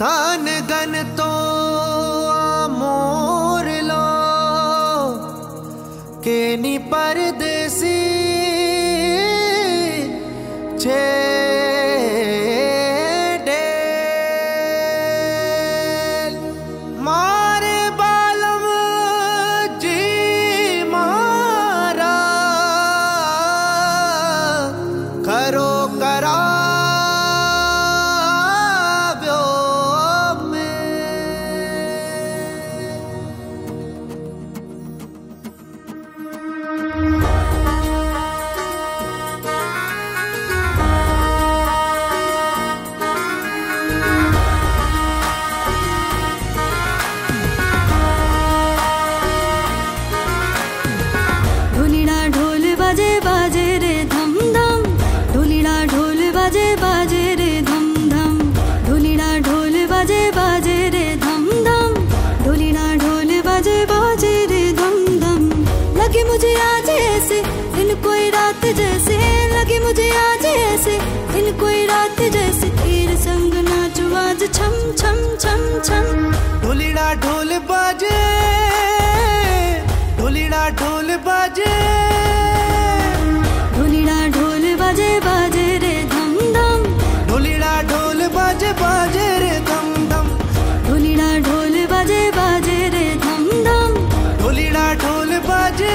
तन गन तो मोर लो केनी परदेसी छेड़े मारे बालम जी मारा करो करा जैसे लगे मुझे आज ऐसे इन कोई रात जैसे तेरे संग नाचो आज छम छम छम छम। ढोलीड़ा ढोल बाजे ढोलीड़ा ढोल बाजे ढोलीड़ा ढोल बाजे बाजे रे धम धम ढोलीड़ा ढोल बाजे बाजे रे धम धम ढोलीड़ा ढोल बाजे बाजे रे धम धम ढोलीड़ा ढोल बाजे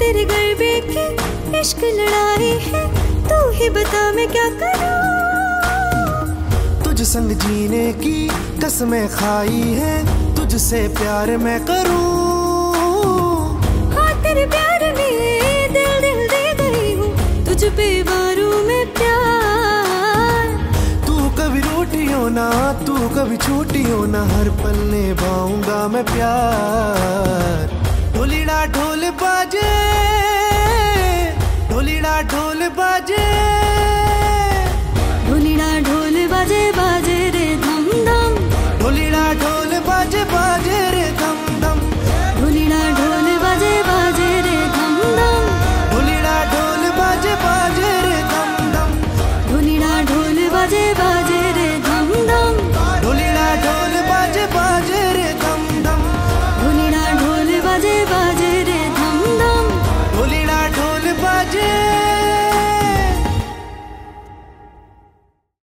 तेरे गरबे की इश्क लड़ाई है तू ही बता मैं क्या करूं। तुझ संग जीने की कसमें खाई है तुझसे प्यार मैं करूं। हाँ तेरे प्यार में दिल दिल दे गई हूँ तुझ पे मारूं मैं प्यार। तू कभी रूठी हो ना तू कभी छूटी हो ना हर पल निभाऊंगा मैं प्यार। ढोलीड़ा ढोल बाजे ढोलीड़ा ढोल बाजे।